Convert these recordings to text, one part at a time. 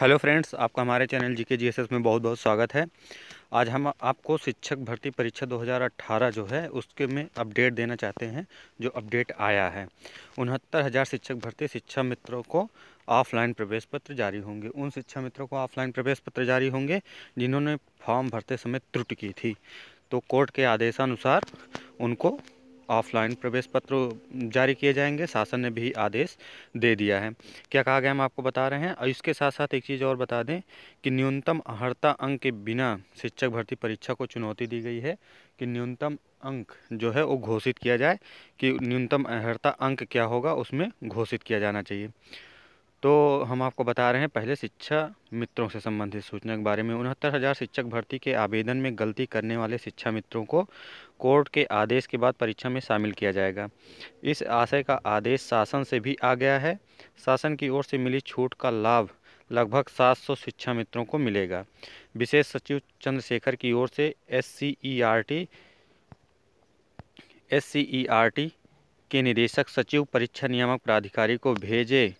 Hello friends, आपका हमारे channel GK GSS में बहुत बहुत स्वागत है। आज हम आपको शिक्षक भर्ती परीक्षा 2018 जो है उसके में अपडेट देना चाहते हैं। जो अपडेट आया है 69,000 शिक्षक भर्ती शिक्षा मित्रों को ऑफलाइन प्रवेश पत्र जारी होंगे। उन शिक्षा मित्रों को ऑफलाइन प्रवेश पत्र जारी होंगे जिन्होंने फॉर्म भरते समय त्रुटि की थी, तो कोर्ट के आदेशानुसार उनको ऑफलाइन प्रवेश पत्र जारी किए जाएंगे। शासन ने भी आदेश दे दिया है। क्या कहा गया हम आपको बता रहे हैं। और इसके साथ साथ एक चीज़ और बता दें कि न्यूनतम अर्हता अंक के बिना शिक्षक भर्ती परीक्षा को चुनौती दी गई है कि न्यूनतम अंक जो है वो घोषित किया जाए, कि न्यूनतम अर्हता अंक क्या होगा उसमें घोषित किया जाना चाहिए। तो हम आपको बता रहे हैं पहले शिक्षा मित्रों से संबंधित सूचना के बारे में। 69,000 शिक्षक भर्ती के आवेदन में गलती करने वाले शिक्षा मित्रों को कोर्ट के आदेश के बाद परीक्षा में शामिल किया जाएगा। इस आशय का आदेश शासन से भी आ गया है। शासन की ओर से मिली छूट का लाभ लगभग 700 शिक्षा मित्रों को मिलेगा। विशेष सचिव चंद्रशेखर की ओर से S C E R T के निदेशक सचिव परीक्षा नियामक प्राधिकारी को भेजे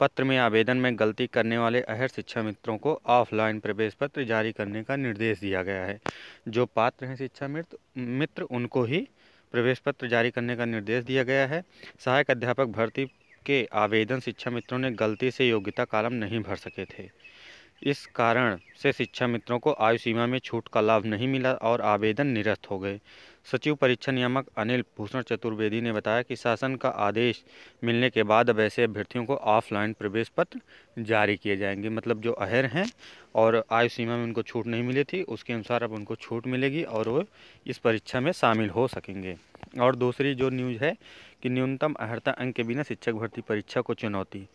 पत्र में आवेदन में गलती करने वाले अहर शिक्षा मित्रों को ऑफलाइन प्रवेश पत्र जारी करने का निर्देश दिया गया है। जो पात्र हैं शिक्षा मित्र उनको ही प्रवेश पत्र जारी करने का निर्देश दिया गया है। सहायक अध्यापक भर्ती के आवेदन शिक्षा मित्रों ने गलती से योग्यता कॉलम नहीं भर सके थे, इस कारण से शिक्षा मित्रों को आयु सीमा में छूट का लाभ नहीं मिला और आवेदन निरस्त हो गए। सचिव परीक्षा नियामक अनिल भूषण चतुर्वेदी ने बताया कि शासन का आदेश मिलने के बाद अब ऐसे अभ्यर्थियों को ऑफलाइन प्रवेश पत्र जारी किए जाएंगे। मतलब जो अहर हैं और आयु सीमा में उनको छूट नहीं मिली थी, उसके अनुसार अब उनको छूट मिलेगी और वो इस परीक्षा में शामिल हो सकेंगे। और दूसरी जो न्यूज़ है कि न्यूनतम अर्हता अंक के बिना शिक्षक भर्ती परीक्षा को चुनौती।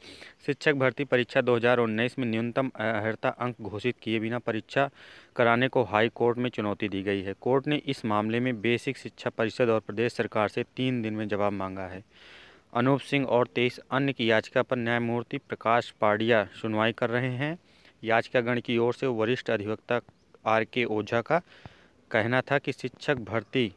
शिक्षक भर्ती परीक्षा 2019 में न्यूनतम अर्हता अंक घोषित किए बिना परीक्षा कराने को हाई कोर्ट में चुनौती दी गई है। कोर्ट ने इस मामले में बेसिक शिक्षा परिषद और प्रदेश सरकार से 3 दिन में जवाब मांगा है। अनूप सिंह और 23 अन्य की याचिका पर न्यायमूर्ति प्रकाश पाडिया सुनवाई कर रहे हैं। याचिकागण की ओर से वरिष्ठ अधिवक्ता RK ओझा का कहना था कि शिक्षक भर्ती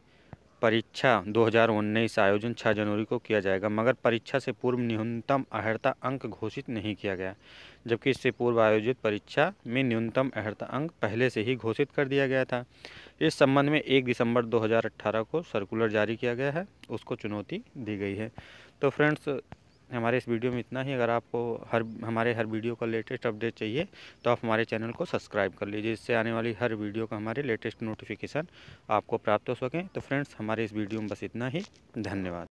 परीक्षा 2019 आयोजन 6 जनवरी को किया जाएगा, मगर परीक्षा से पूर्व न्यूनतम अर्हता अंक घोषित नहीं किया गया, जबकि इससे पूर्व आयोजित परीक्षा में न्यूनतम अर्हता अंक पहले से ही घोषित कर दिया गया था। इस संबंध में 1 दिसंबर 2018 को सर्कुलर जारी किया गया है, उसको चुनौती दी गई है। तो फ्रेंड्स, हमारे इस वीडियो में इतना ही। अगर आपको हमारे हर वीडियो का लेटेस्ट अपडेट चाहिए तो आप हमारे चैनल को सब्सक्राइब कर लीजिए, जिससे आने वाली हर वीडियो का हमारे लेटेस्ट नोटिफिकेशन आपको प्राप्त हो सकें। तो फ्रेंड्स, हमारे इस वीडियो में बस इतना ही। धन्यवाद।